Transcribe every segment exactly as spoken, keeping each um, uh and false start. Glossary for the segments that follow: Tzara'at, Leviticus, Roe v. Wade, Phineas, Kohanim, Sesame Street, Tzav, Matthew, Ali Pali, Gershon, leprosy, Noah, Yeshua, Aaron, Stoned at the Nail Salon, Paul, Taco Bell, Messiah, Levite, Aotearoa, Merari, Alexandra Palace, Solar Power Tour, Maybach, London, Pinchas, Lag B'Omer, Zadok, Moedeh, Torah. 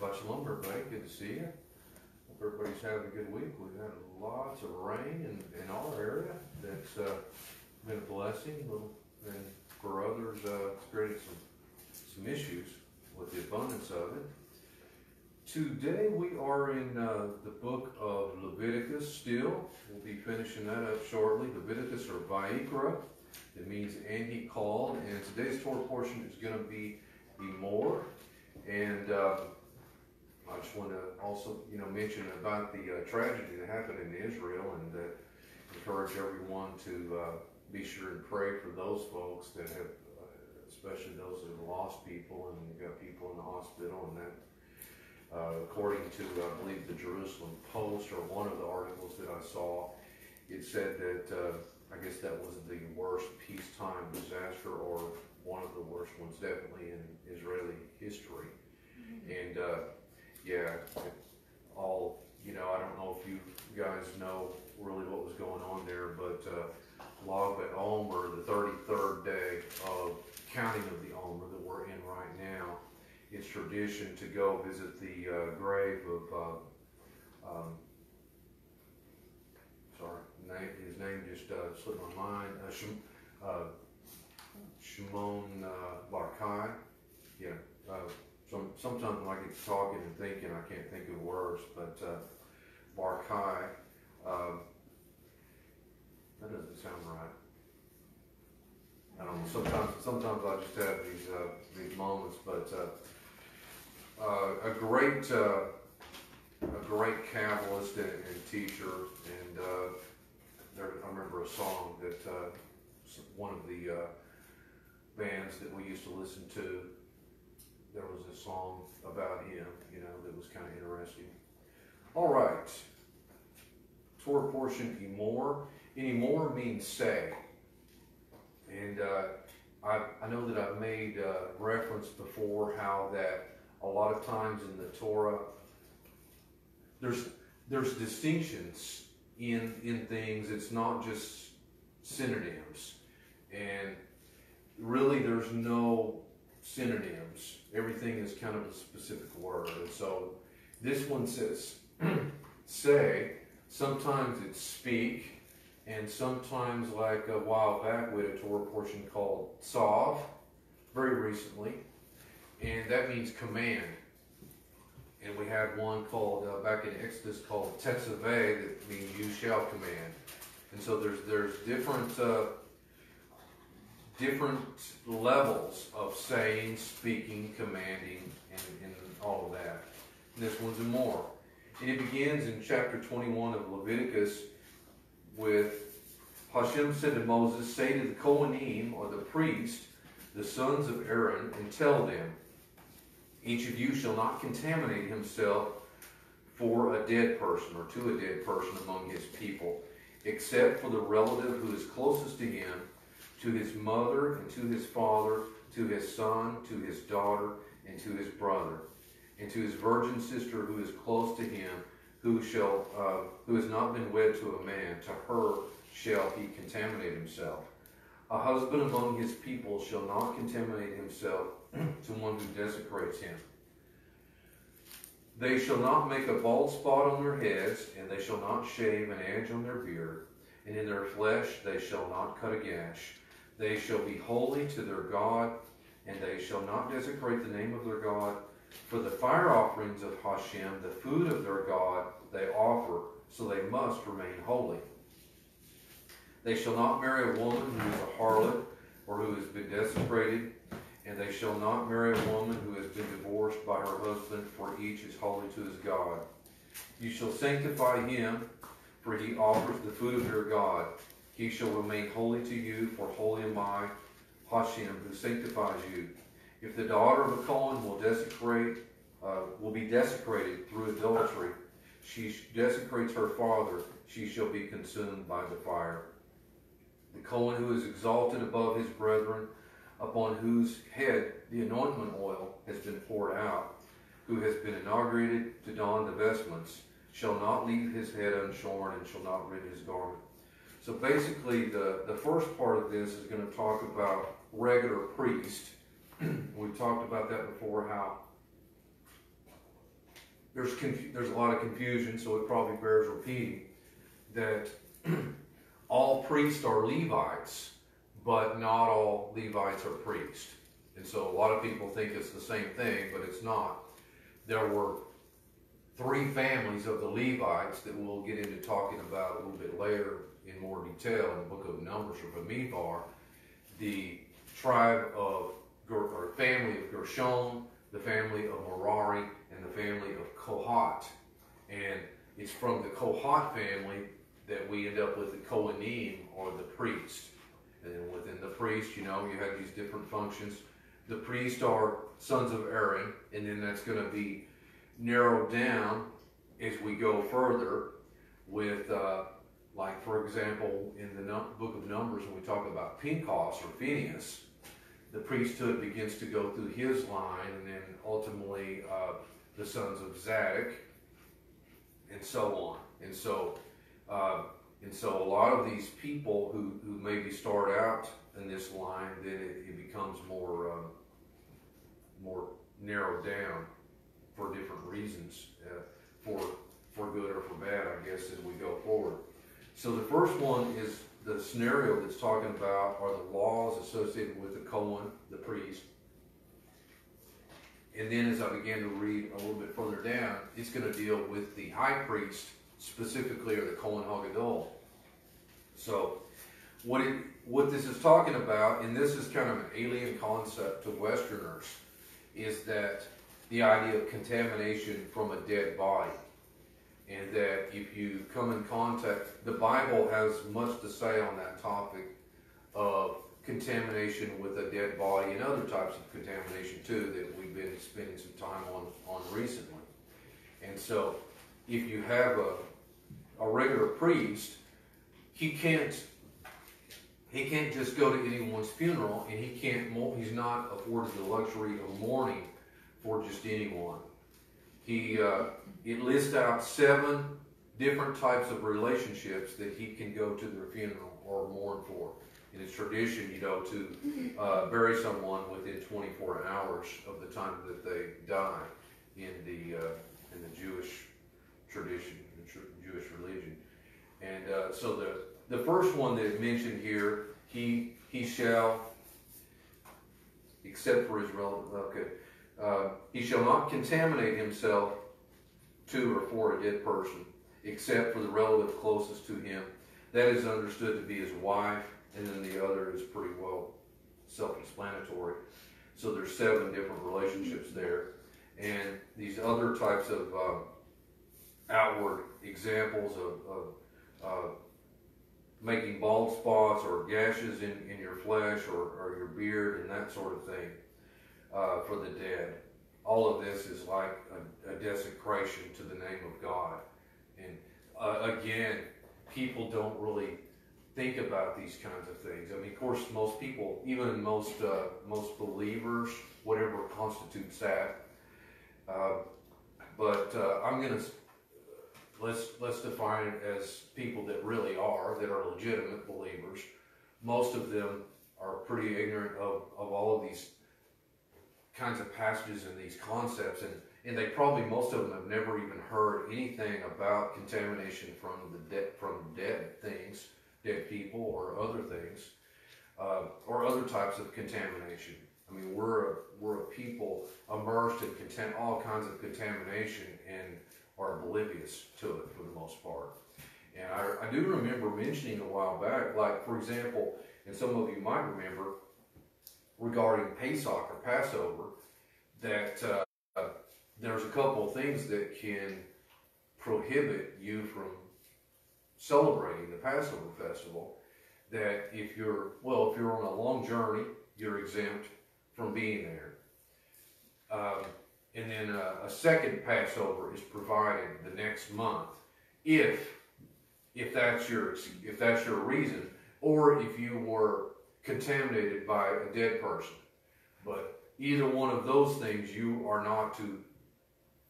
Butch Lumberg, mate. Good to see you. Hope everybody's having a good week. We've had lots of rain in, in our area. That's uh, been a blessing. And for others, uh, it's created some, some issues with the abundance of it. Today we are in uh, the book of Leviticus still. We'll be finishing that up shortly. Leviticus or Vayikra. It means and he called. And today's Torah portion is going to be Emor. And uh, I just want to also, you know, mention about the uh, tragedy that happened in Israel, and uh, encourage everyone to uh, be sure and pray for those folks that have, uh, especially those that have lost people, and you've got people in the hospital, and that. Uh, according to, I believe, the Jerusalem Post or one of the articles that I saw, it said that, uh, I guess that was the worst peacetime disaster, or one of the worst ones definitely in Israeli history. Mm-hmm. And uh, yeah, all, you know, I don't know if you guys know really what was going on there, but uh, Lag B'Omer, the thirty-third day of counting of the Omer that we're in right now, it's tradition to go visit the uh, grave of, uh, um, sorry, name, his name just uh, slipped my mind, uh, Shim, uh, Shimon uh, Bar Yochai. Yeah, uh, some, sometimes when I get talking and thinking, I can't think of words, but uh, Bar Yochai, uh, that doesn't sound right. I don't know, sometimes, sometimes I just have these, uh, these moments, but uh, uh, a great uh, a great Kabbalist and, and teacher, and uh, there, I remember a song that uh, one of the uh, bands that we used to listen to, there was a song about him, you know, that was kind of interesting. All right, Torah portion, Emor. Emor means say. And uh, I, I know that I've made uh, reference before how that a lot of times in the Torah, there's there's distinctions in in things. It's not just synonyms, and really there's no synonyms. Everything is kind of a specific word. And so this one says say. Sometimes it's speak. And sometimes, like a while back, we had a Torah portion called Tzav, very recently, and that means command. And we had one called, uh, back in Exodus, called Tetzaveh, that means you shall command. And so there's there's different, uh, different levels of saying, speaking, commanding, and, and all of that. And this one's Emor. And it begins in chapter twenty-one of Leviticus, with Hashem said to Moses, say to the Kohanim, or the priest, the sons of Aaron, and tell them, each of you shall not contaminate himself for a dead person, or to a dead person among his people, except for the relative who is closest to him, to his mother, and to his father, to his son, to his daughter, and to his brother, and to his virgin sister who is close to him, who shall, uh, who has not been wed to a man, to her shall he contaminate himself. A husband among his people shall not contaminate himself to one who desecrates him. They shall not make a bald spot on their heads, and they shall not shave an edge on their beard, and in their flesh they shall not cut a gash. They shall be holy to their God, and they shall not desecrate the name of their God. For the fire offerings of Hashem, the food of their God, they offer, so they must remain holy. They shall not marry a woman who is a harlot, or who has been desecrated, and they shall not marry a woman who has been divorced by her husband, for each is holy to his God. You shall sanctify him, for he offers the food of your God. He shall remain holy to you, for holy am I, Hashem, who sanctifies you. If the daughter of a Kohen will desecrate, uh, will be desecrated through adultery, she desecrates her father, she shall be consumed by the fire. The Kohen who is exalted above his brethren, upon whose head the anointment oil has been poured out, who has been inaugurated to don the vestments, shall not leave his head unshorn and shall not rend his garment. So basically, the, the first part of this is going to talk about regular priests. We've talked about that before, how there's conf there's a lot of confusion, so it probably bears repeating that all priests are Levites, but not all Levites are priests. And so a lot of people think it's the same thing, but it's not. There were three families of the Levites that we'll get into talking about a little bit later in more detail in the book of Numbers or Bamidbar. The tribe of, or family of Gershon, the family of Merari, and the family of Kohat. And it's from the Kohat family that we end up with the Kohanim, or the priest. And then within the priest, you know, you have these different functions. The priests are sons of Aaron, and then that's going to be narrowed down as we go further with, uh, like, for example, in the book of Numbers, when we talk about Pinchas or Phineas, the priesthood begins to go through his line, and then ultimately uh, the sons of Zadok, and so on. And so, uh, and so a lot of these people who, who maybe start out in this line, then it, it becomes more, um, more narrowed down for different reasons, uh, for, for good or for bad, I guess, as we go forward. So the first one is the scenario that's talking about are the laws associated with the Kohen, the priest. And then as I began to read a little bit further down, it's going to deal with the high priest specifically, or the Kohen Hagadol. So what, it, what this is talking about, and this is kind of an alien concept to Westerners, is that the idea of contamination from a dead body. And that if you come in contact, the Bible has much to say on that topic of contamination with a dead body and other types of contamination too that we've been spending some time on, on recently. And so if you have a, a regular priest, he can't, he can't just go to anyone's funeral, and he can't, he's not afforded the luxury of mourning for just anyone. He, uh, it lists out seven different types of relationships that he can go to their funeral or mourn for. And it's tradition, you know, to uh, bury someone within twenty-four hours of the time that they die in the, uh, in the Jewish tradition, the Jewish religion. And uh, so the, the first one that is mentioned here, he, he shall, except for his relatives, okay, Uh, he shall not contaminate himself to or for a dead person, except for the relative closest to him. That is understood to be his wife, and then the other is pretty well self-explanatory. So there's seven different relationships there. And these other types of uh, outward examples of, of uh, making bald spots or gashes in, in your flesh or, or your beard and that sort of thing. Uh, for the dead. All of this is like a, a desecration to the name of God. And uh, again, people don't really think about these kinds of things. I mean, of course, most people, even most uh, most believers, whatever constitutes that. Uh, but uh, I'm going to let's let's define it as people that really are, that are legitimate believers. Most of them are pretty ignorant of of all of these kinds of passages and these concepts, and, and they probably, most of them have never even heard anything about contamination from the de from dead things, dead people or other things, uh, or other types of contamination. I mean, we're a, we're a people immersed in contam all kinds of contamination and are oblivious to it for the most part. And I, I do remember mentioning a while back, like for example, and some of you might remember, regarding Pesach or Passover, that uh, there's a couple of things that can prohibit you from celebrating the Passover festival, that if you're, well, if you're on a long journey, you're exempt from being there. Um, and then uh, a second Passover is provided the next month, if, if, that's your, if that's your reason, or if you were contaminated by a dead person. But either one of those things, you are not to,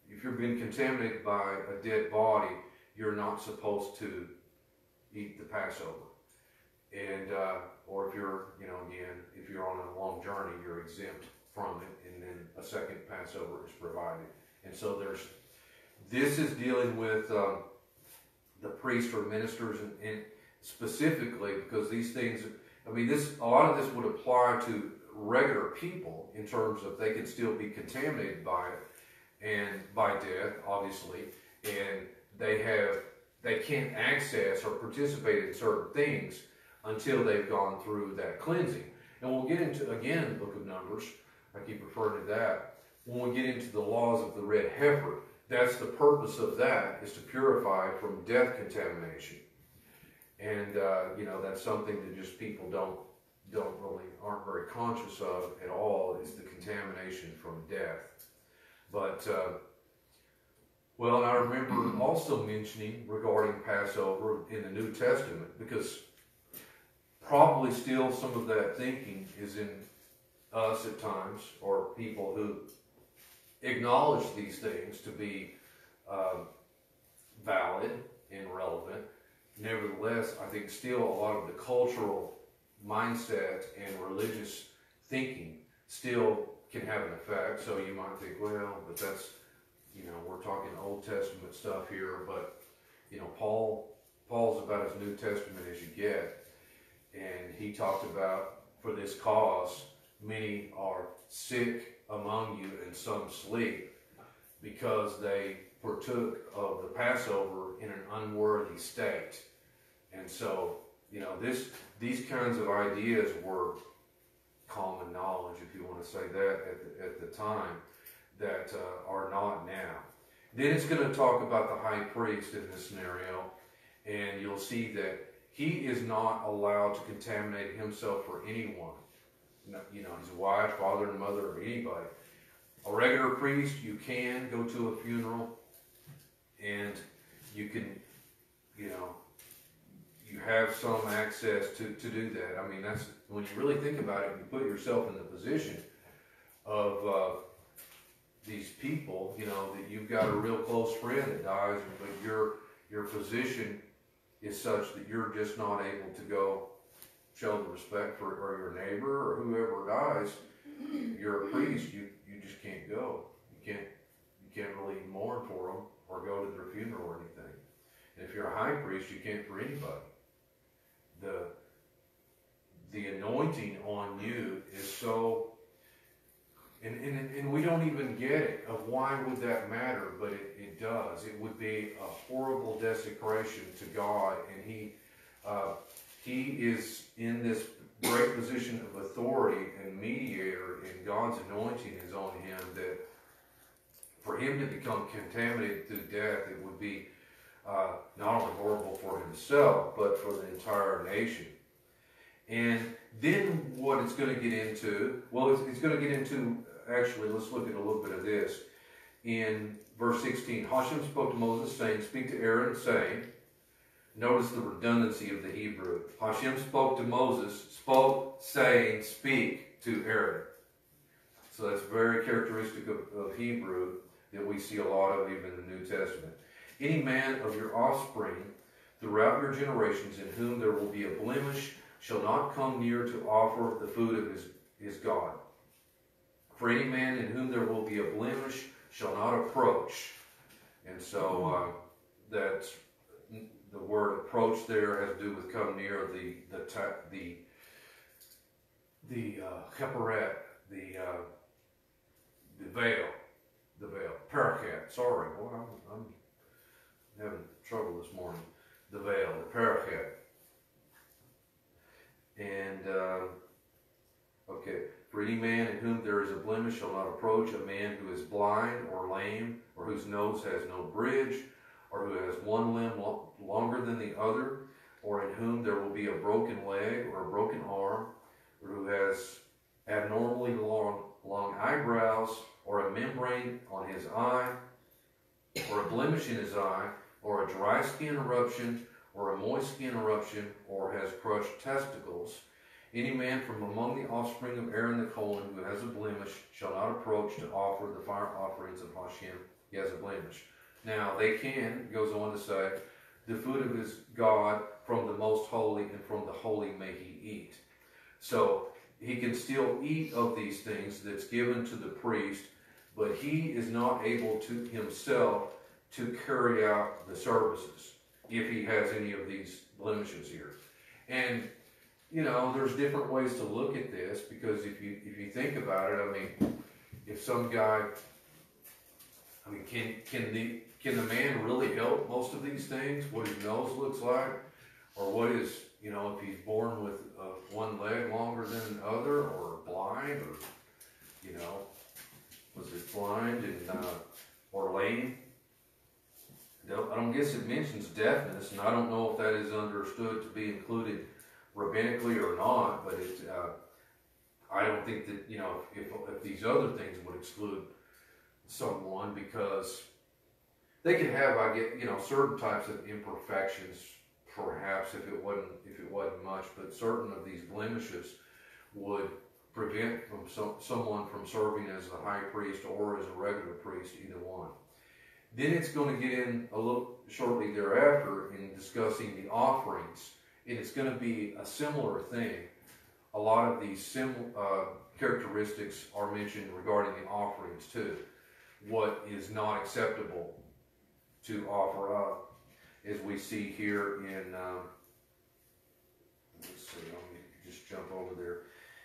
if you've been contaminated by a dead body, you're not supposed to eat the Passover. And, uh, or if you're, you know, again, if you're on a long journey, you're exempt from it, and then a second Passover is provided. And so there's, This is dealing with um, the priests or ministers, and, and specifically because these things, I mean, this a lot of this would apply to regular people in terms of they can still be contaminated by it and by death, obviously, and they have they can't access or participate in certain things until they've gone through that cleansing. And we'll get into, again, the book of Numbers, I keep referring to that, when we get into the laws of the red heifer, that's the purpose of that, is to purify from death contamination. And, uh, you know, that's something that just people don't, don't really, aren't very conscious of at all, is the contamination from death. But, uh, well, and I remember also mentioning regarding Passover in the New Testament, because probably still some of that thinking is in us at times, or people who acknowledge these things to be um, valid and relevant. Nevertheless, I think still a lot of the cultural mindset and religious thinking still can have an effect. So you might think, well, but that's, you know, we're talking Old Testament stuff here, but, you know, Paul, Paul's about as New Testament as you get. And he talked about, for this cause, many are sick among you and some sleep, because they partook of the Passover in an unworthy state. And so, you know, this, these kinds of ideas were common knowledge, if you want to say that, at the, at the time, that uh, are not now. Then it's going to talk about the high priest in this scenario, and you'll see that he is not allowed to contaminate himself for anyone. You know, his wife, father, and mother, or anybody. A regular priest, you can go to a funeral, and you can, you know, you have some access to, to do that. I mean, that's, when you really think about it, you put yourself in the position of uh, these people, you know, that you've got a real close friend that dies, but your, your position is such that you're just not able to go show the respect for or your neighbor or whoever dies. You're a priest, you, you just can't go. You can't, you can't really mourn for them or go to their funeral or anything. And if you're a high priest, you can't for anybody. The, the anointing on you is so, and, and, and we don't even get it, of why would that matter, but it, it does. It would be a horrible desecration to God, and he, uh, He is in this great position of authority and mediator, and God's anointing is on him, that for him to become contaminated through death, it would be uh, not only horrible for himself, but for the entire nation. And then what it's going to get into, well, it's, it's going to get into, actually, let's look at a little bit of this. In verse sixteen, Hashem spoke to Moses, saying, speak to Aaron, saying, notice the redundancy of the Hebrew. Hashem spoke to Moses, spoke, saying, speak to Aaron. So that's very characteristic of, of Hebrew that we see a lot of even in the New Testament. Any man of your offspring throughout your generations in whom there will be a blemish shall not come near to offer the food of his, his God. For any man in whom there will be a blemish shall not approach. And so uh, that's... The word approach there has to do with come near, the the the the uh, heparet, the uh, the veil, the veil, parochet. Sorry, boy, I'm, I'm having trouble this morning. The veil, the parochet, and uh, okay. For any man in whom there is a blemish shall not approach, a man who is blind or lame or whose nose has no bridge, or who has one limb lo longer than the other, or in whom there will be a broken leg or a broken arm, or who has abnormally long, long eyebrows, or a membrane on his eye, or a blemish in his eye, or a dry skin eruption, or a moist skin eruption, or has crushed testicles. Any man from among the offspring of Aaron the Kohen who has a blemish shall not approach to offer the fire offerings of Hashem. He has a blemish. Now, they can, goes on to say, the food of his God from the most holy, and from the holy may he eat. So, he can still eat of these things that's given to the priest, but he is not able to himself to carry out the services if he has any of these blemishes here. And you know, there's different ways to look at this, because if you if you think about it, I mean, if some guy, I mean, can can the can the man really help most of these things? What his nose looks like, or what is, you know, if he's born with uh, one leg longer than another, or blind, or you know, was it blind and uh, or lame? I don't guess it mentions deafness, and I don't know if that is understood to be included rabbinically or not, but it, uh, I don't think that, you know, if, if these other things would exclude someone, because they could have, I get, you know, certain types of imperfections, perhaps, if it wasn't, if it wasn't much, but certain of these blemishes would prevent from some, someone from serving as a high priest or as a regular priest, either one. Then it's going to get in a little shortly thereafter in discussing the offerings, and it's going to be a similar thing. A lot of these sim uh, characteristics are mentioned regarding the offerings too. What is not acceptable to offer up, as we see here in. Um, let's see. Let me just jump over there.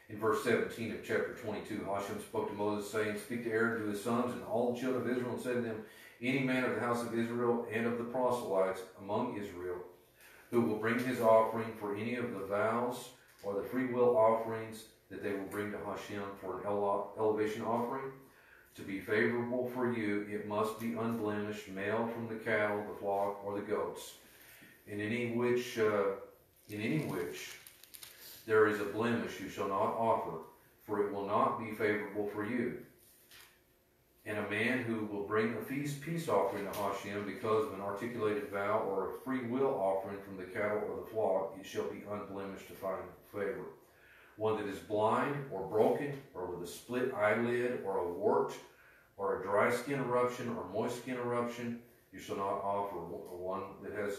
In verse seventeen of chapter twenty-two, Hashem spoke to Moses, saying, "Speak to Aaron, to his sons, and all the children of Israel, and said to them, any man of the house of Israel and of the proselytes among Israel, who will bring his offering for any of the vows or the freewill offerings that they will bring to Hashem for an ele elevation offering, to be favorable for you, it must be unblemished, male from the cattle, the flock, or the goats. And any which, uh, in any which there is a blemish, you shall not offer, for it will not be favorable for you. And a man who will bring a feast peace offering to Hashem because of an articulated vow or a free will offering from the cattle or the flock, it shall be unblemished to find favor. One that is blind or broken or with a split eyelid or a wart or a dry skin eruption or moist skin eruption, you shall not offer. One that has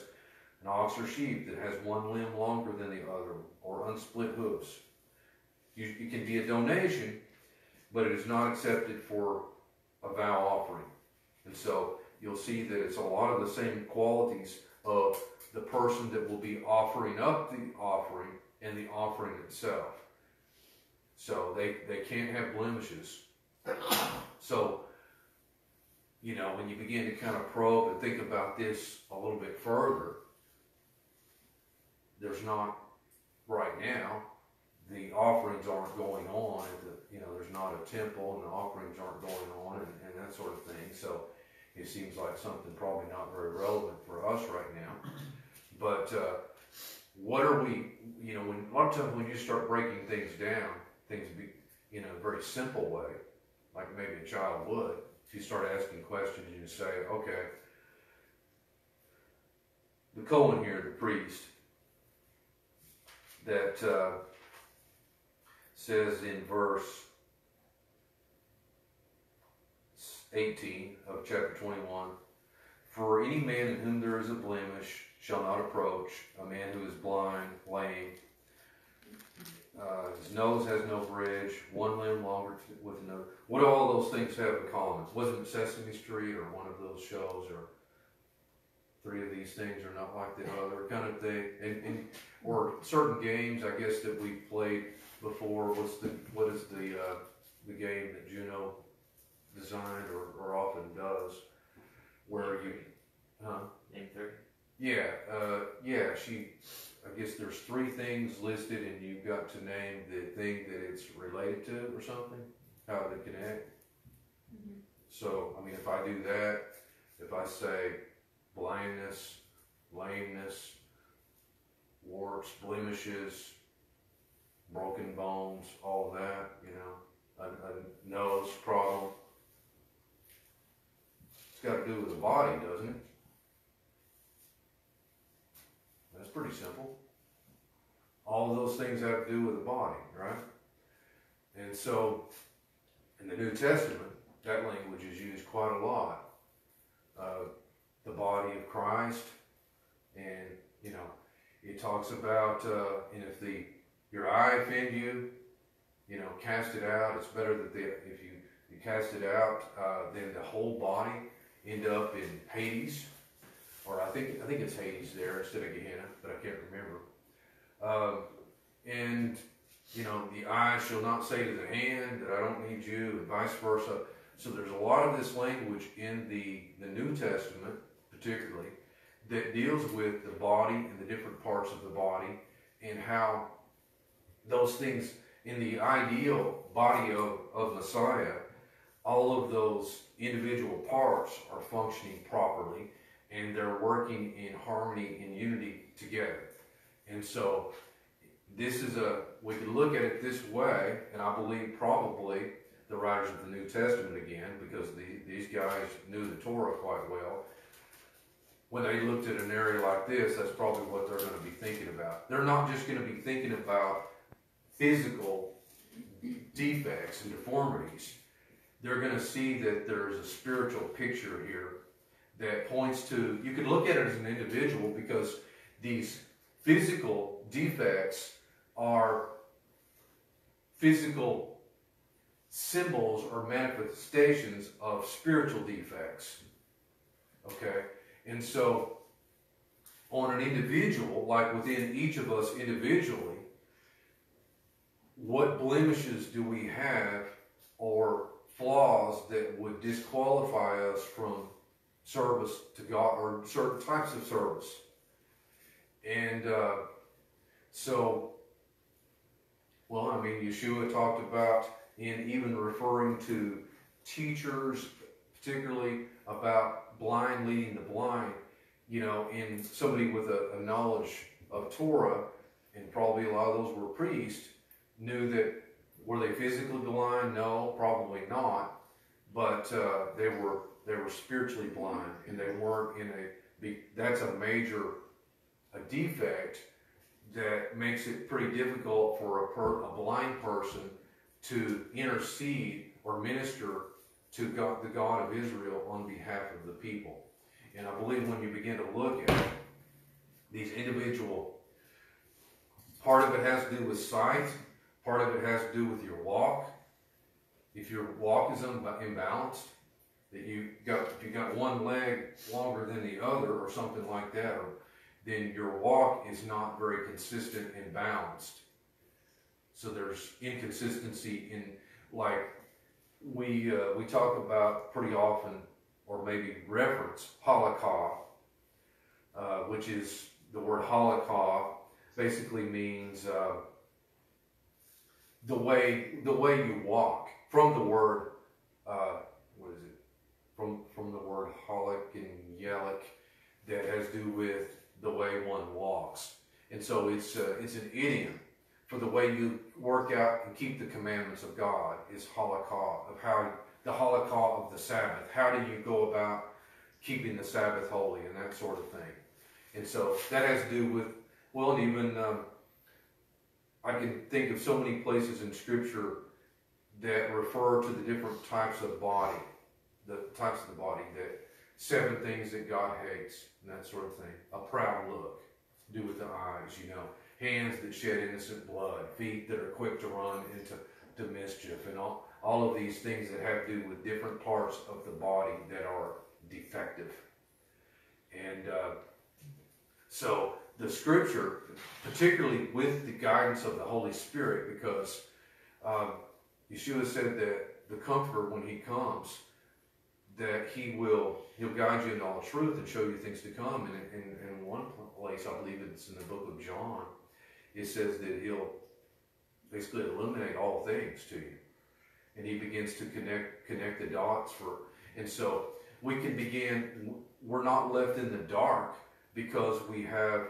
an ox or sheep that has one limb longer than the other or unsplit hooves. You, it can be a donation, but it is not accepted for a vow offering." And so you'll see that it's a lot of the same qualities of the person that will be offering up the offering and the offering itself. So they, they can't have blemishes. So, you know, when you begin to kind of probe and think about this a little bit further, there's not, right now, the offerings aren't going on, the, you know, there's not a temple and the offerings aren't going on and, and that sort of thing. So it seems like something probably not very relevant for us right now. But uh, what are we, you know, when, a lot of times when you start breaking things down, things be, in a very simple way, like maybe a child would, if you start asking questions and you say, okay, the Kohen here, the priest, that... Uh, says in verse eighteen of chapter twenty-one, "For any man in whom there is a blemish shall not approach, a man who is blind, lame, uh, his nose has no bridge, one limb longer with another." What do all those things have in common? Wasn't it Sesame Street or one of those shows, or three of these things are not like the other kind of thing? And, and, or certain games, I guess, that we played before. What's the what is the uh, the game that Juno designed or, or often does, where you, huh? Name three. Yeah, uh, yeah. She, I guess there's three things listed, and you've got to name the thing that it's related to or something. How they connect. Mm-hmm. So I mean, if I do that, if I say blindness, lameness, warts, blemishes, broken bones, all that, you know, a, a nose problem. It's got to do with the body, doesn't it? That's pretty simple. All of those things have to do with the body, right? And so, in the New Testament, that language is used quite a lot. Uh, the body of Christ, and, you know, it talks about, uh, and if the your eye offend you, you know, cast it out. It's better that they, if you, you cast it out, uh, than the whole body end up in Hades, or I think I think it's Hades there instead of Gehenna, but I can't remember. Uh, and you know, the eye shall not say to the hand that I don't need you, and vice versa. So there's a lot of this language in the, the New Testament, particularly, that deals with the body and the different parts of the body and how those things in the ideal body of, of Messiah, all of those individual parts are functioning properly and they're working in harmony and unity together. And so this is a, we can look at it this way, and I believe probably the writers of the New Testament again, because the, these guys knew the Torah quite well. When they looked at an area like this, that's probably what they're going to be thinking about. They're not just going to be thinking about physical defects and deformities. They're going to see that there's a spiritual picture here that points to, you can look at it as an individual, because these physical defects are physical symbols or manifestations of spiritual defects. Okay? And so, on an individual, like within each of us individually, what blemishes do we have or flaws that would disqualify us from service to God or certain types of service? And uh, so, well, I mean, Yeshua talked about, in even referring to teachers, particularly about blind leading the blind, you know, in somebody with a, a knowledge of Torah, and probably a lot of those were priests, knew that, were they physically blind? No, probably not, but uh, they were they were spiritually blind, and they weren't in a, that's a major a defect that makes it pretty difficult for a, per, a blind person to intercede or minister to God, the God of Israel, on behalf of the people. And I believe when you begin to look at these individual, part of it has to do with sight, part of it has to do with your walk. If your walk is imbalanced, that you got if you got one leg longer than the other or something like that, or, then your walk is not very consistent and balanced. So there's inconsistency in, like, we uh, we talk about pretty often, or maybe reference, halakha, uh, which is the word halakha basically means uh, the way the way you walk, from the word uh, what is it from from the word halak and yalak, that has to do with the way one walks. And so it's uh, it's an idiom for the way you work out and keep the commandments of God, is halakha, of how the halakha of the Sabbath. How do you go about keeping the Sabbath holy and that sort of thing? And so that has to do with, well, and even um, I can think of so many places in Scripture that refer to the different types of body, the types of the body, that seven things that God hates and that sort of thing. A proud look, do with the eyes, you know. Hands that shed innocent blood, feet that are quick to run into to mischief, and all, all of these things that have to do with different parts of the body that are defective. And uh, so the Scripture, particularly with the guidance of the Holy Spirit, because um, Yeshua said that the Comforter, when He comes, that He will, He'll guide you in all truth and show you things to come. And in, in one place, I believe it's in the book of John, it says that He'll basically illuminate all things to you, and He begins to connect connect the dots for. And so we can begin. We're not left in the dark, because we have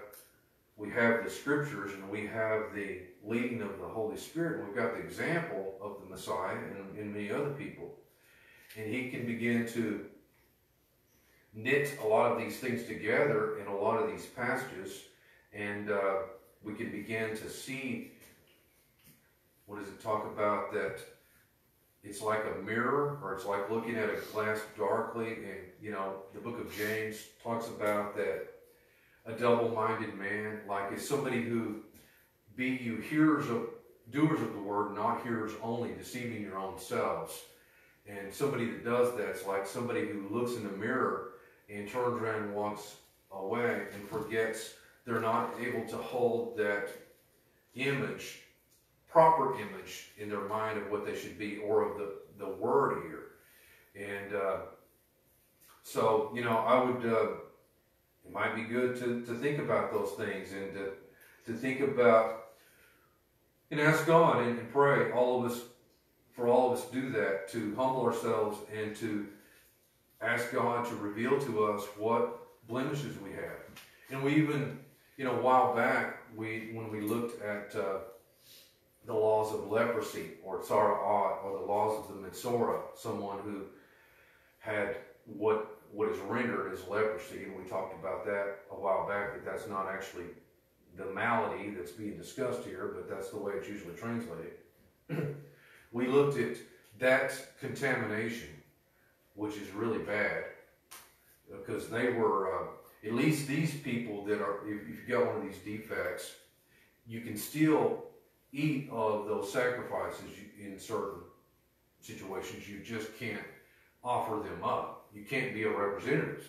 we have the Scriptures, and we have the leading of the Holy Spirit. And we've got the example of the Messiah and, and many other people, and He can begin to knit a lot of these things together in a lot of these passages, and uh, we can begin to see, what does it talk about, that it's like a mirror, or it's like looking at a glass darkly. And you know, the book of James talks about that, a double-minded man, like, is somebody who, be you hearers of, doers of the word, not hearers only, deceiving your own selves. And somebody that does that's like somebody who looks in the mirror and turns around and walks away and forgets they're not able to hold that image, proper image in their mind of what they should be, or of the, the word here. And uh, so, you know, I would, uh, it might be good to, to think about those things and to, to think about and ask God and, and pray. All of us, for all of us do that, to humble ourselves and to ask God to reveal to us what blemishes we have. And we even, you know, a while back, we when we looked at uh, the laws of leprosy, or Tzara'at, or the laws of the Mitzora, someone who had what what is rendered as leprosy, and we talked about that a while back, that that's not actually the malady that's being discussed here, but that's the way it's usually translated. We looked at that contamination, which is really bad, because they were, uh, at least these people that are, if you've got one of these defects, you can still eat of those sacrifices in certain situations. You just can't offer them up. You can't be a representative.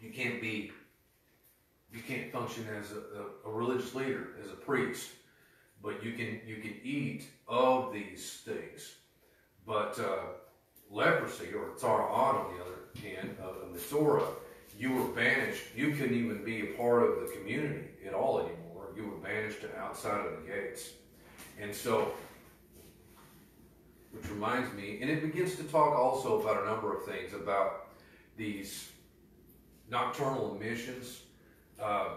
You can't be, you can't function as a, a, a religious leader, as a priest. But you can you can eat of these things. But uh, leprosy, or Tzara'at on the other hand, of uh, the Mitzora, you were banished. You couldn't even be a part of the community at all anymore. You were banished to outside of the gates. And so, which reminds me, and it begins to talk also about a number of things, about these nocturnal emissions, uh,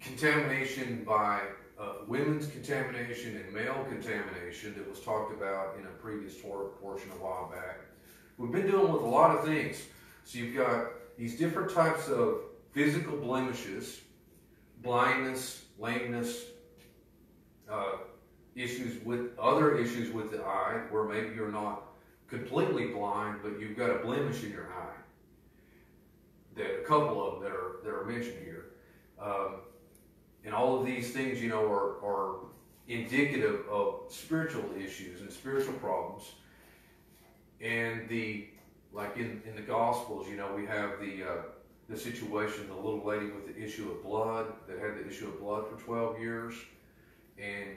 contamination by Uh, women's contamination and male contamination that was talked about in a previous Torah portion a while back. We've been dealing with a lot of things. So you've got these different types of physical blemishes, blindness, lameness, uh, issues with other issues with the eye, where maybe you're not completely blind, but you've got a blemish in your eye. That a couple of them that are that are mentioned here. Um, And all of these things, you know, are, are indicative of spiritual issues and spiritual problems. And the, like in, in the Gospels, you know, we have the uh, the situation, the little lady with the issue of blood, that had the issue of blood for twelve years. And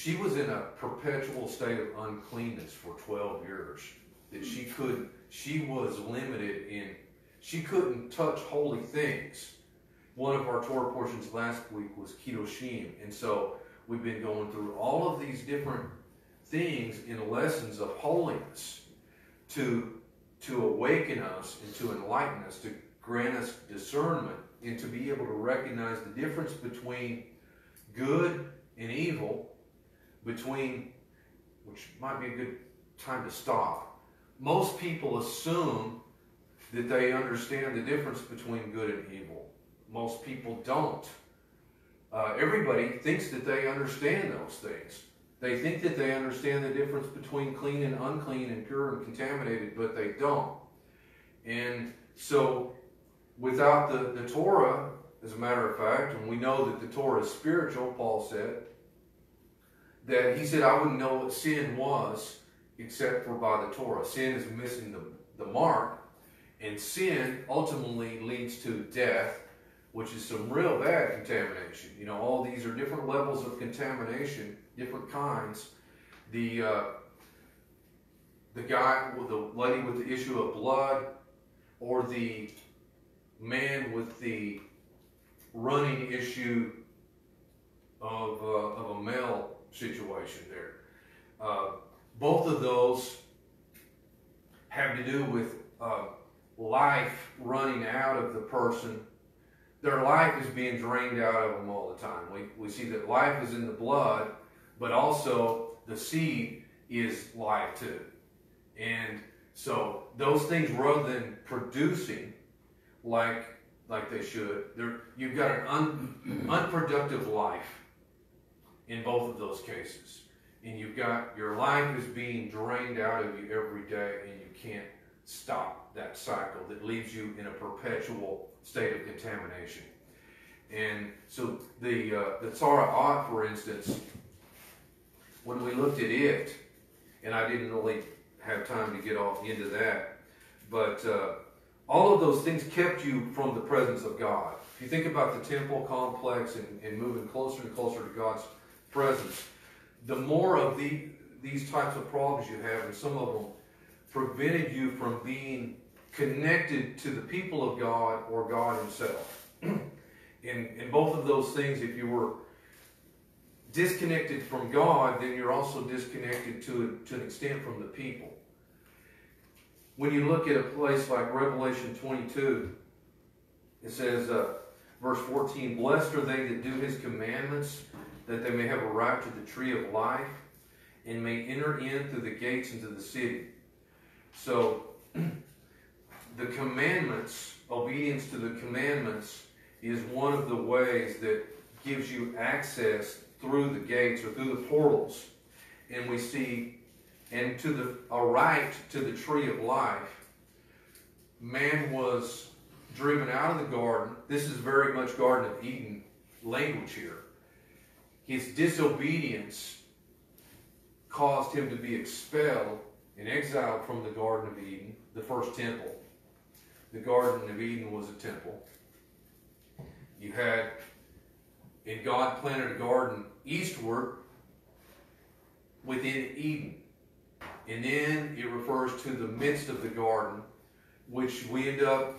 she was in a perpetual state of uncleanness for twelve years. That she could, she was limited in, she couldn't touch holy things. One of our Torah portions last week was Kiddushim. And so we've been going through all of these different things in lessons of holiness to, to awaken us and to enlighten us, to grant us discernment, and to be able to recognize the difference between good and evil, between, which might be a good time to stop. Most people assume that they understand the difference between good and evil. Most people don't. Uh, everybody thinks that they understand those things. They think that they understand the difference between clean and unclean and pure and contaminated, but they don't. And so without the, the Torah, as a matter of fact, and we know that the Torah is spiritual, Paul said, that he said, I wouldn't know what sin was except for by the Torah. Sin is missing the, the mark, and sin ultimately leads to death, which is some real bad contamination. You know, all these are different levels of contamination, different kinds. The uh, the guy, with the lady with the issue of blood, or the man with the running issue of, uh, of a male situation there. Uh, both of those have to do with uh, life running out of the person. Their life is being drained out of them all the time. We, we see that life is in the blood, but also the seed is life too. And so those things, rather than producing like, like they should, you've got an un, unproductive life in both of those cases. And you've got, your life is being drained out of you every day, and you can't stop that cycle that leaves you in a perpetual state of contamination. And so the uh, the Tzara'at, for instance, when we looked at it, and I didn't really have time to get off into that. But uh, all of those things kept you from the presence of God. If you think about the temple complex and, and moving closer and closer to God's presence, the more of the, these types of problems you have, and some of them prevented you from being connected to the people of God or God Himself. in, in both of those things, if you were disconnected from God, then you're also disconnected to, to an extent from the people. When you look at a place like Revelation twenty-two, it says, uh, verse fourteen, "Blessed are they that do His commandments, that they may have a right to the tree of life, and may enter in through the gates into the city." So, the commandments, obedience to the commandments, is one of the ways that gives you access through the gates or through the portals. And we see, and to the, a right to the tree of life, man was driven out of the garden. This is very much Garden of Eden language here. His disobedience caused him to be expelled and exiled from the Garden of Eden, the first temple. The Garden of Eden was a temple. You had, and God planted a garden eastward within Eden. And then it refers to the midst of the garden, which we end up,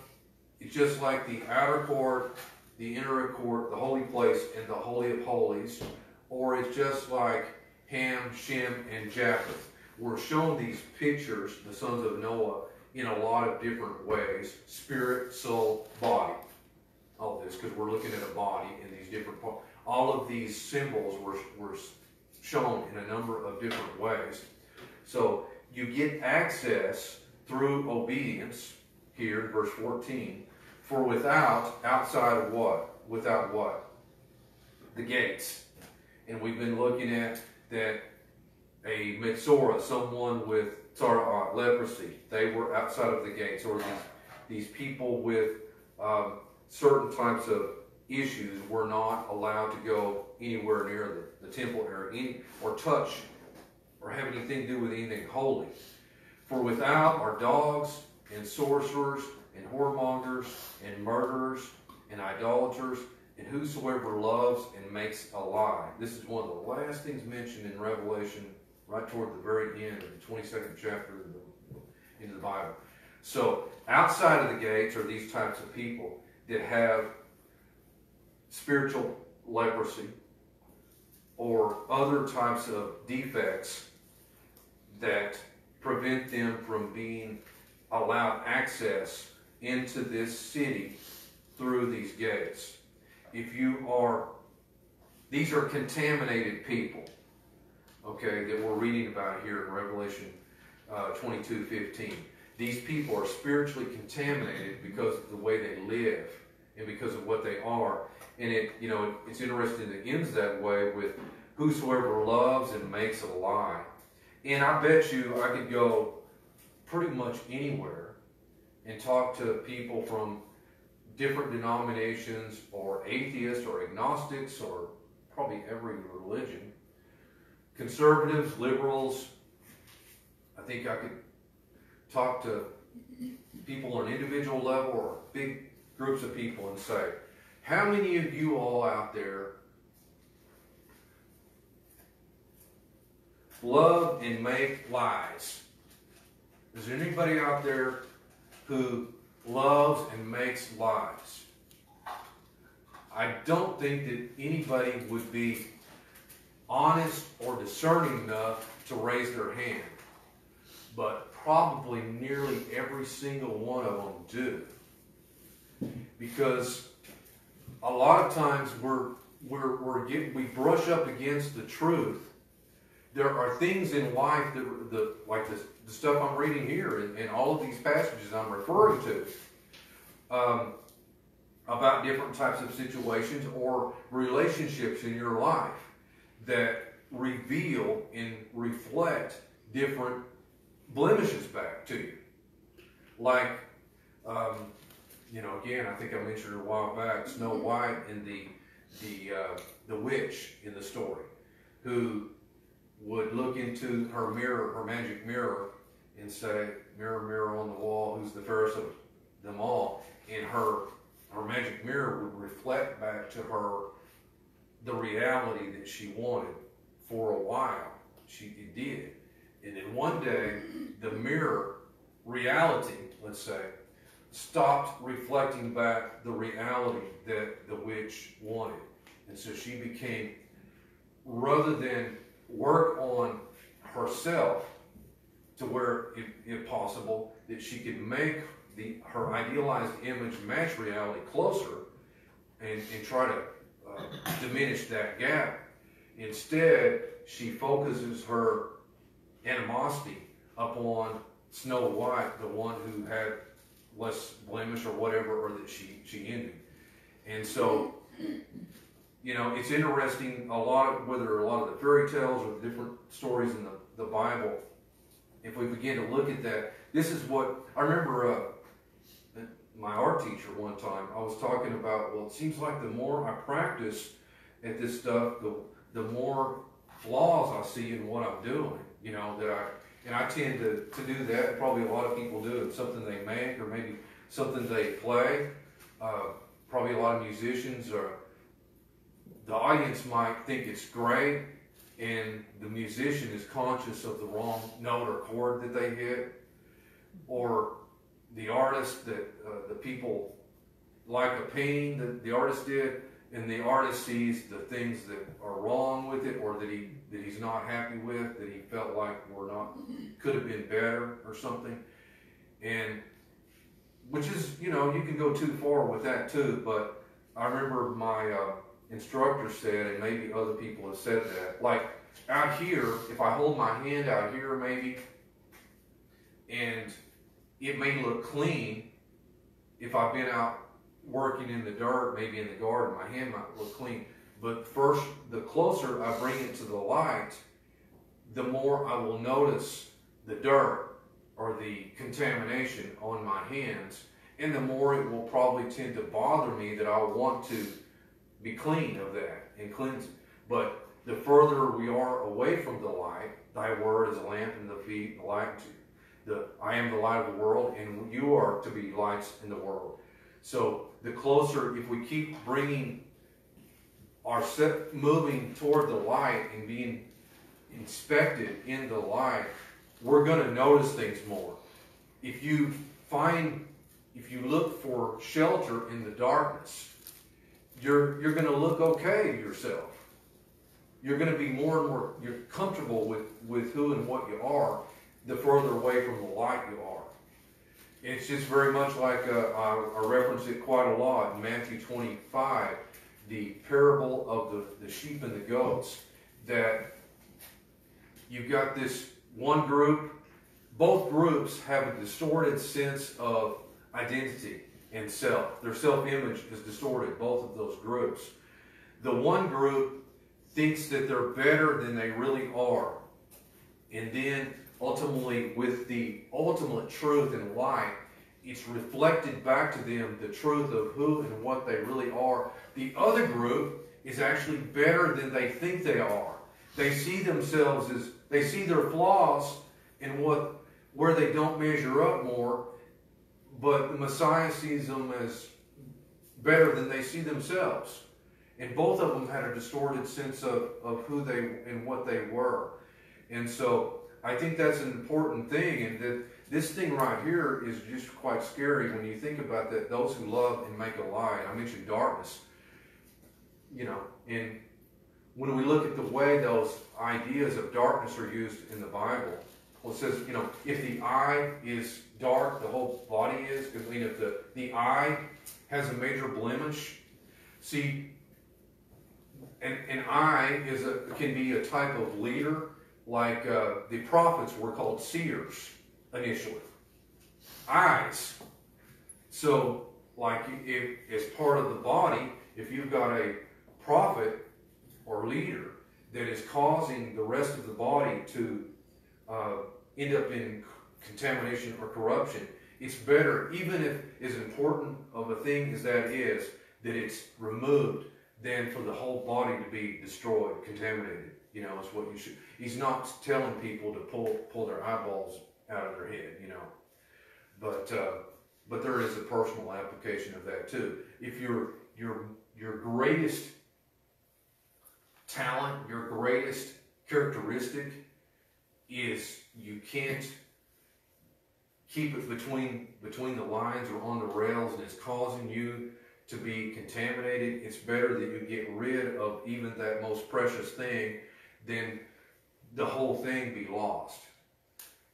it's just like the outer court, the inner court, the holy place, and the Holy of Holies. Or it's just like Ham, Shem, and Japheth. We're shown these pictures, the sons of Noah, in a lot of different ways. Spirit, soul, body. All of this, because we're looking at a body in these different parts. All of these symbols were, were shown in a number of different ways. So you get access through obedience here in verse fourteen. For without, outside of what? Without what? The gates. And we've been looking at that a Mitzora, someone with Tzara'at, leprosy, they were outside of the gates, or these, these people with um, certain types of issues were not allowed to go anywhere near the, the temple or, any, or touch or have anything to do with anything holy. For without are dogs and sorcerers and whoremongers and murderers and idolaters, and whosoever loves and makes a lie. This is one of the last things mentioned in Revelation, right toward the very end of the twenty-second chapter of the, in the Bible. So, outside of the gates are these types of people that have spiritual leprosy or other types of defects that prevent them from being allowed access into this city through these gates. If you are, these are contaminated people, okay, that we're reading about here in Revelation uh, twenty-two fifteen. These people are spiritually contaminated because of the way they live and because of what they are. And it, you know, it, it's interesting that it ends that way with whosoever loves and makes a lie. And I bet you I could go pretty much anywhere and talk to people from different denominations, or atheists, or agnostics, or probably every religion. Conservatives, liberals. I think I could talk to people on an individual level or big groups of people and say, how many of you all out there love and make lies? Is there anybody out there who loves and makes lies? I don't think that anybody would be honest or discerning enough to raise their hand, but probably nearly every single one of them do, because a lot of times we're we're we're get, we brush up against the truth. There are things in life that the like this. The stuff I'm reading here and, and all of these passages I'm referring to um, about different types of situations or relationships in your life that reveal and reflect different blemishes back to you. Like, um, you know, again, I think I mentioned a while back Snow White and the the uh, the witch in the story, who would look into her mirror, her magic mirror, and say, mirror, mirror on the wall, who's the fairest of them all? And her, her magic mirror would reflect back to her the reality that she wanted for a while. She it did. And then one day, the mirror reality, let's say, stopped reflecting back the reality that the witch wanted. And so she became, rather than work on herself to where, if, if possible, that she could make the her idealized image match reality closer and, and try to uh, diminish that gap. Instead, she focuses her animosity upon Snow White, the one who had less blemish or whatever, or that she, she ended. And so, you know, it's interesting, a lot of, whether a lot of the fairy tales or the different stories in the, the Bible, if we begin to look at that, this is what, I remember uh, my art teacher one time, I was talking about, well, it seems like the more I practice at this stuff, the, the more flaws I see in what I'm doing, you know, that I, and I tend to, to do that, probably a lot of people do, it's something they make or maybe something they play, uh, probably a lot of musicians are, the audience might think it's great, and the musician is conscious of the wrong note or chord that they hit, or the artist that uh, the people like a painting that the artist did, and the artist sees the things that are wrong with it, or that he that he's not happy with, that he felt like were not could have been better or something, and which is, you know, you can go too far with that too. But I remember my. Uh, instructor said, and maybe other people have said that, like out here, if I hold my hand out here maybe, and it may look clean, if I've been out working in the dirt, maybe in the garden, my hand might look clean, but first, the closer I bring it to the light, the more I will notice the dirt or the contamination on my hands, and the more it will probably tend to bother me that I'll want to be clean of that and cleanse it. But the further we are away from the light, thy word is a lamp in the feet, a light to you. The, I am the light of the world, and you are to be lights in the world. So the closer, if we keep bringing our set, moving toward the light and being inspected in the light, we're going to notice things more. If you find, if you look for shelter in the darkness, You're, you're going to look okay yourself. You're going to be more and more you're comfortable with, with who and what you are the further away from the light you are. It's just very much like, uh, I, I reference it quite a lot in Matthew twenty-five, the parable of the, the sheep and the goats, that you've got this one group, both groups have a distorted sense of identity and self. Their self-image is distorted, both of those groups. The one group thinks that they're better than they really are. And then, ultimately, with the ultimate truth and light, it's reflected back to them the truth of who and what they really are. The other group is actually better than they think they are. They see themselves as, they see their flaws and what where they don't measure up more, but the Messiah sees them as better than they see themselves. And both of them had a distorted sense of, of who they and what they were. And so I think that's an important thing. And that this thing right here is just quite scary when you think about that. Those who love and make a lie. And I mentioned darkness. You know, and when we look at the way those ideas of darkness are used in the Bible, well, it says, you know, if the eye is dark, the whole body is. Because, you know, if the, the eye has a major blemish, see, an, an eye is a, can be a type of leader, like uh, the prophets were called seers initially. Eyes. So, like, if as part of the body, if you've got a prophet or leader that is causing the rest of the body to Uh, end up in contamination or corruption, it's better, even if as important of a thing as that is, that it's removed, than for the whole body to be destroyed, contaminated. you know, is what you should. He's not telling people to pull pull their eyeballs out of their head, you know. But uh, but there is a personal application of that too. If your your your greatest talent, your greatest characteristic is you can't keep it between between the lines or on the rails, and it's causing you to be contaminated, it's better that you get rid of even that most precious thing than the whole thing be lost,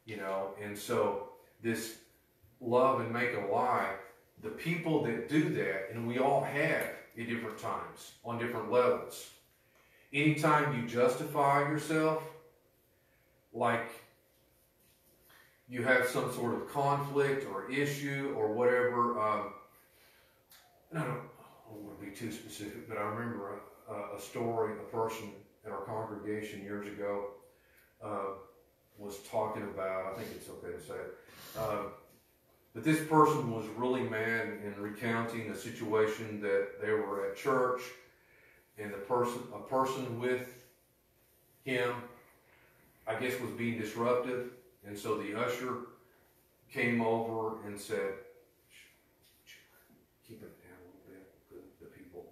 you know. And so this love and make a lie, the people that do that, and we all have at different times on different levels. Anytime you justify yourself, like you have some sort of conflict or issue or whatever, um, I don't, I don't want to be too specific, but I remember a, a story, a person in our congregation years ago uh, was talking about, I think it's okay to say it, uh, but this person was really mad in recounting a situation that they were at church, and the person, a person with him, I guess, was being disruptive, and so the usher came over and said, keep it down a little bit, the, the people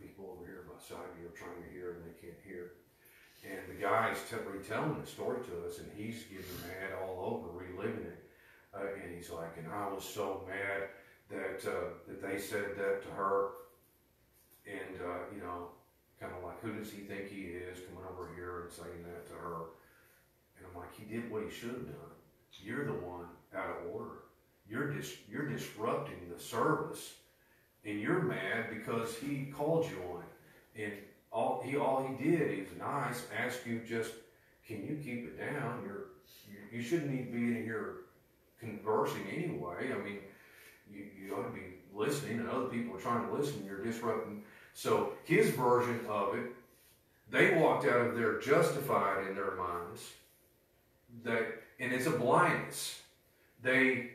people over here by the side of you are trying to hear and they can't hear. And the guy's retelling the story to us, and he's getting mad all over, reliving it. Uh, and he's like, and I was so mad that uh, that they said that to her. And, uh, you know, kind of like, who does he think he is coming over here and saying that to her? And I'm like, he did what he should have done. You're the one out of order. You're dis you're disrupting the service, and you're mad because he called you on it. And all he all he did is nice, ask you just, can you keep it down? You're you, you shouldn't need to be in here conversing anyway. I mean, you, you ought to be listening, and other people are trying to listen. You're disrupting. So his version of it, they walked out of there justified in their minds. That and it's a blindness. They.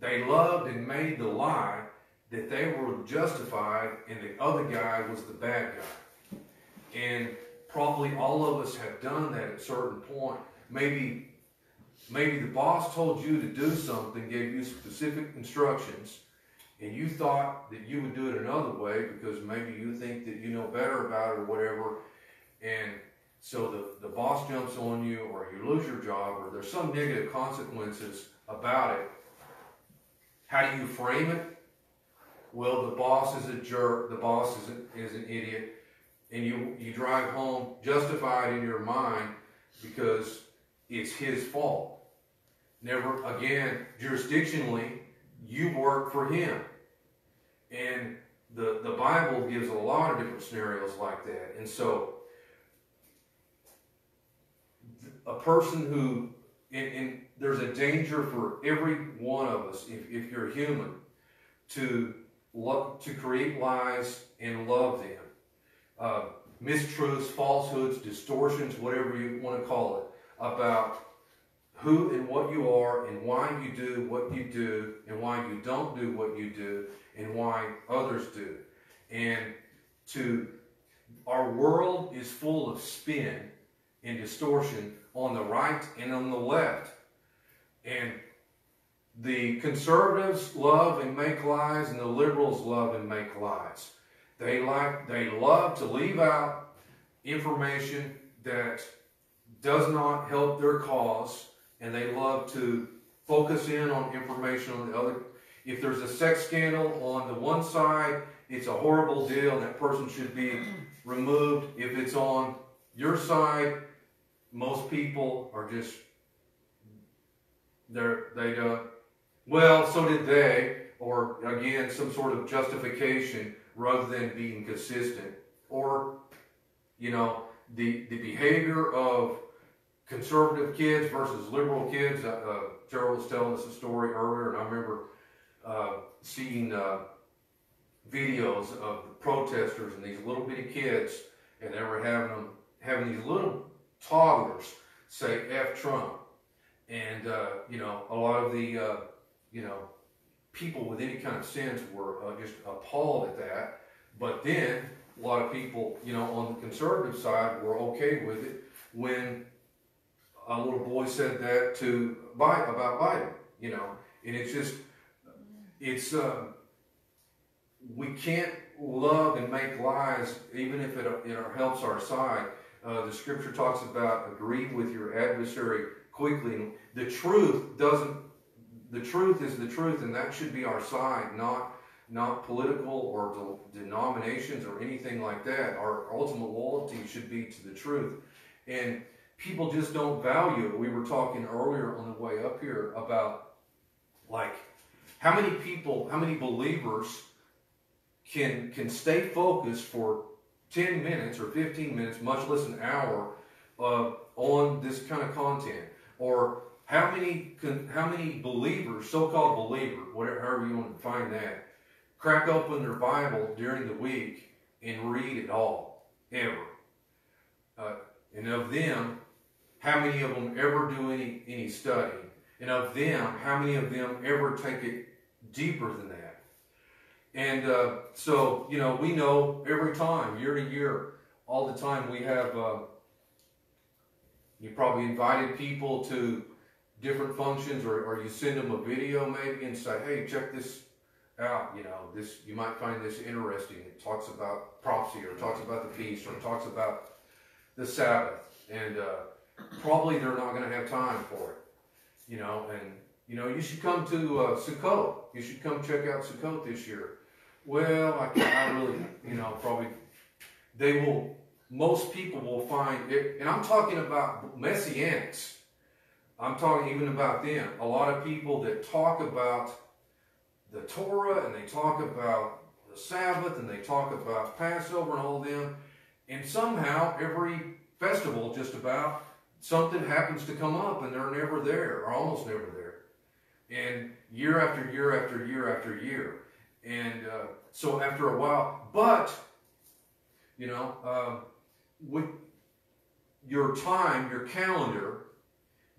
They loved and made the lie that they were justified and the other guy was the bad guy. And probably all of us have done that at a certain point. Maybe, maybe the boss told you to do something, gave you specific instructions, and you thought that you would do it another way because maybe you think that you know better about it or whatever. And so the, the boss jumps on you, or you lose your job, or there's some negative consequences about it. How do you frame it? Well, the boss is a jerk. The boss is, a, is an idiot. And you, you drive home justified in your mind because it's his fault. Never again, jurisdictionally, you work for him. And the, the Bible gives a lot of different scenarios like that. And so a person who... In, in, There's a danger for every one of us, if, if you're human, to love, to create lies and love them. Uh, mistruths, falsehoods, distortions, whatever you want to call it, about who and what you are and why you do what you do and why you don't do what you do and why others do. And to our world is full of spin and distortion on the right and on the left. And the conservatives love and make lies, and the liberals love and make lies. They like they love to leave out information that does not help their cause, and they love to focus in on information on the other. If there's a sex scandal on the one side, it's a horrible deal, and that person should be removed. If it's on your side, most people are just... They're, they don't, well, so did they, or again, some sort of justification rather than being consistent. Or, you know, the, the behavior of conservative kids versus liberal kids. Uh, uh, Gerald was telling us a story earlier, and I remember uh, seeing uh, videos of the protesters and these little bitty kids, and they were having, them, having these little toddlers say, F Trump. And, uh, you know, a lot of the, uh, you know, people with any kind of sins were uh, just appalled at that. But then a lot of people, you know, on the conservative side were okay with it when a little boy said that to Biden, about Biden, you know. And it's just, it's, uh, we can't love and make lies, even if it, it helps our side. Uh, the scripture talks about agree with your adversary quickly. The truth doesn't, the truth is the truth, and that should be our side, not not political or de denominations or anything like that. Our ultimate loyalty should be to the truth. And people just don't value it. We were talking earlier on the way up here about, like, how many people, how many believers can, can stay focused for ten minutes or fifteen minutes, much less an hour, uh, on this kind of content? Or how many, how many believers, so-called believer, whatever, however you want to define that, crack open their Bible during the week and read it all, ever? Uh, and of them, how many of them ever do any, any study? And of them, how many of them ever take it deeper than that? And uh, so, you know, we know every time, year to year, all the time we have, uh, you probably invited people to different functions, or, or you send them a video maybe and say, hey, check this out, you know, this, you might find this interesting. It talks about prophecy, or talks about the feast, or talks about the Sabbath, and uh, probably they're not going to have time for it, you know. And you know, you should come to uh, Sukkot. You should come check out Sukkot this year. Well, I, I really, you know, probably they will. Most people will find it, and I'm talking about Messianics. I'm talking even about them. A lot of people that talk about the Torah, and they talk about the Sabbath, and they talk about Passover and all them, and somehow every festival just about, something happens to come up and they're never there, or almost never there. And year after year after year after year. And uh, so after a while, but, you know, uh, with your time, your calendar,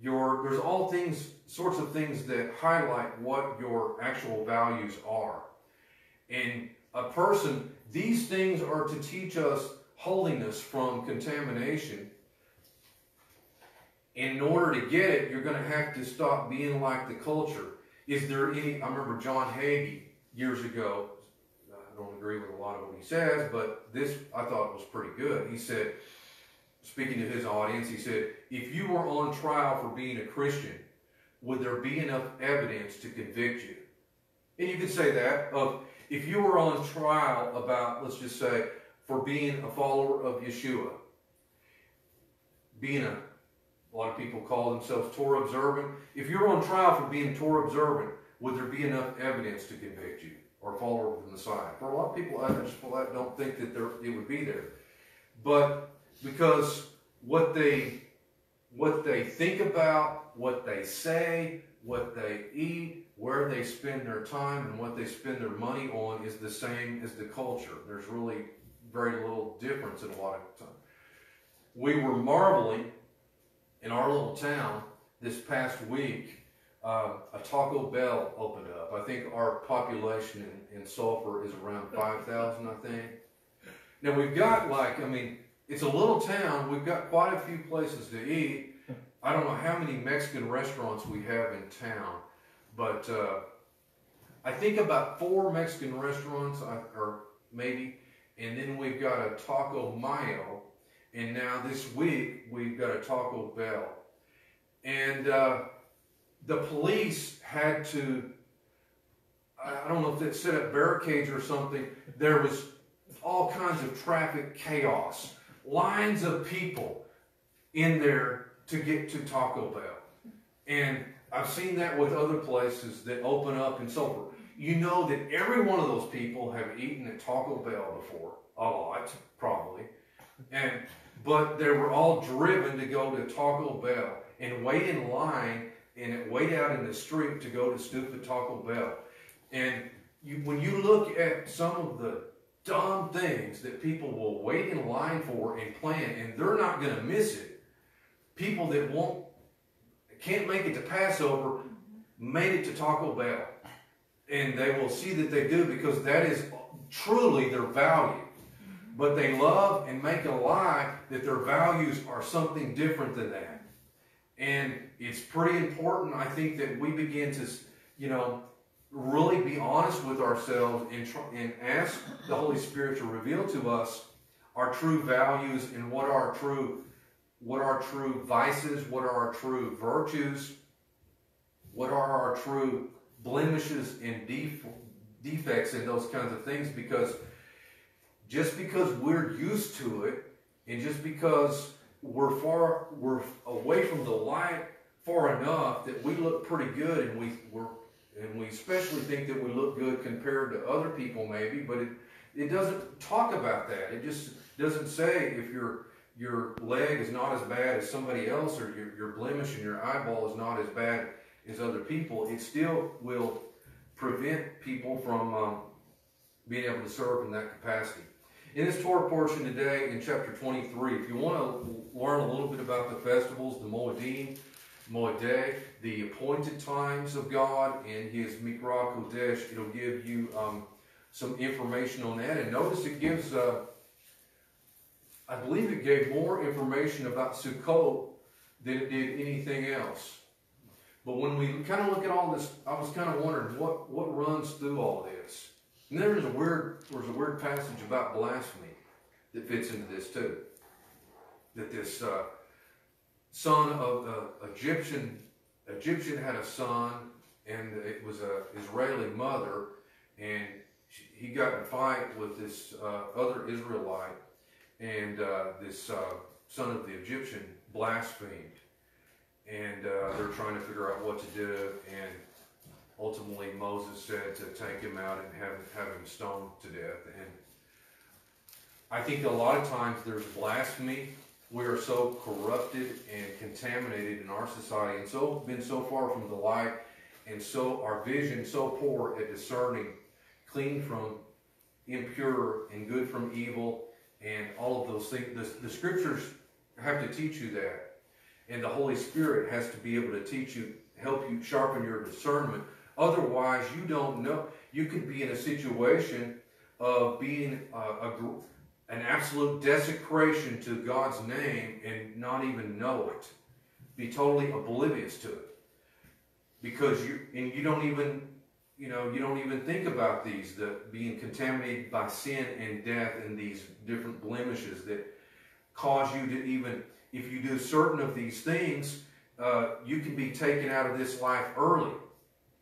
your, there's all things, sorts of things that highlight what your actual values are. And a person, these things are to teach us holiness from contamination. In order to get it, you're going to have to stop being like the culture. Is there any, I remember John Hagee years ago, I don't agree with a lot of what he says, but this I thought was pretty good. He said, speaking to his audience, he said, if you were on trial for being a Christian, would there be enough evidence to convict you? And you could say that of, if you were on trial about, let's just say, for being a follower of Yeshua, being a, a lot of people call themselves Torah observant. If you're on trial for being Torah observant, would there be enough evidence to convict you, or a follower of the Messiah? For a lot of people, others don't think that there it would be there, but because what they what they think about, what they say, what they eat, where they spend their time, and what they spend their money on is the same as the culture. There's really very little difference in a lot of time. We were marveling in our little town this past week. Uh, a Taco Bell opened up. I think our population in, in Sulphur is around five thousand, I think. Now we've got like, I mean, it's a little town. We've got quite a few places to eat. I don't know how many Mexican restaurants we have in town, but uh, I think about four Mexican restaurants, or maybe. And then we've got a Taco Mayo, and now this week we've got a Taco Bell. And uh, the police had to, I don't know if they set up barricades or something. There was all kinds of traffic chaos, lines of people in there to get to Taco Bell. And I've seen that with other places that open up and so forth. You know that every one of those people have eaten at Taco Bell before, a lot, probably. And, but they were all driven to go to Taco Bell and wait in line and wait out in the street to go to stupid Taco Bell. And you, when you look at some of the dumb things that people will wait in line for and plan, and they're not going to miss it. People that won't, can't make it to Passover made it to Taco Bell. And they will see that they do, because that is truly their value. but they love and make a lie that their values are something different than that. And it's pretty important, I think, that we begin to, you know, really be honest with ourselves and, try, and ask the Holy Spirit to reveal to us our true values and what are our true, what are our true vices, what are our true virtues, what are our true blemishes and def defects and those kinds of things. Because just because we're used to it and just because we're far we're away from the light far enough that we look pretty good, and we we're and we especially think that we look good compared to other people maybe, but it it doesn't talk about that. It just doesn't say if your your leg is not as bad as somebody else, or your, your blemish in your eyeball is not as bad as other people. It still will prevent people from um, being able to serve in that capacity. In this Torah portion today, in chapter twenty-three, if you want to learn a little bit about the festivals, the Moedim, Moedeh, the appointed times of God, and His Mikra Kodesh, it'll give you um, some information on that. And notice it gives, uh, I believe it gave more information about Sukkot than it did anything else. But when we kind of look at all this, I was kind of wondering what, what runs through all this. And there's a weird, there's a weird passage about blasphemy that fits into this too. That this uh, son of uh, Egyptian, Egyptian had a son, and it was an Israeli mother, and she, he got in a fight with this uh, other Israelite, and uh, this uh, son of the Egyptian blasphemed, and uh, they're trying to figure out what to do, and ultimately, Moses said to take him out and have, have him stoned to death. And I think a lot of times there's blasphemy. We are so corrupted and contaminated in our society, and so been so far from the light, and so our vision so poor at discerning clean from impure and good from evil, and all of those things. The, the scriptures have to teach you that, and the Holy Spirit has to be able to teach you, help you sharpen your discernment. Otherwise, you don't know. You could be in a situation of being a, a, an absolute desecration to God's name and not even know it. Be totally oblivious to it, because you and you don't even you know you don't even think about these the being contaminated by sin and death and these different blemishes that cause you to even if you do certain of these things. Uh, you can be taken out of this life early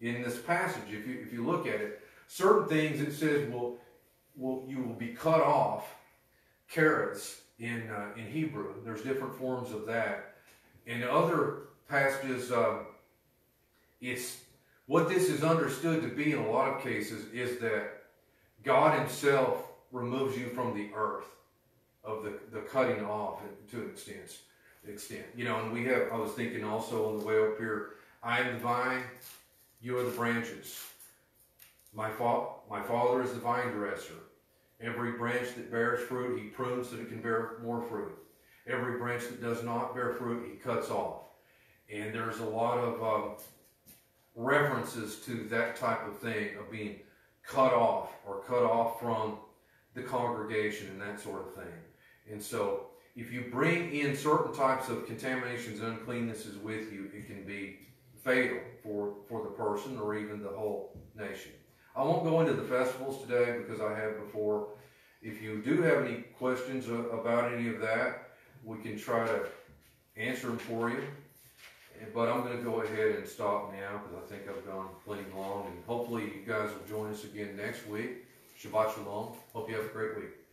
in this passage. If you, if you look at it, certain things it says will, will, you will be cut off, carrots in, uh, in Hebrew. There's different forms of that. In other passages, uh, it's what this is understood to be in a lot of cases is that God Himself removes you from the earth of the, the cutting off to an extent. extent. You know, and we have, I was thinking also on the way up here, I am the vine, you are the branches. My, fa my Father is the vine dresser. Every branch that bears fruit, He prunes that it can bear more fruit. Every branch that does not bear fruit, He cuts off. And there's a lot of um, references to that type of thing, of being cut off or cut off from the congregation and that sort of thing. And so, if you bring in certain types of contaminations and uncleannesses with you, it can be fatal for, for the person or even the whole nation. I won't go into the festivals today because I have before. If you do have any questions about any of that, we can try to answer them for you. But I'm going to go ahead and stop now because I think I've gone plenty long. And hopefully you guys will join us again next week. Shabbat Shalom. Hope you have a great week.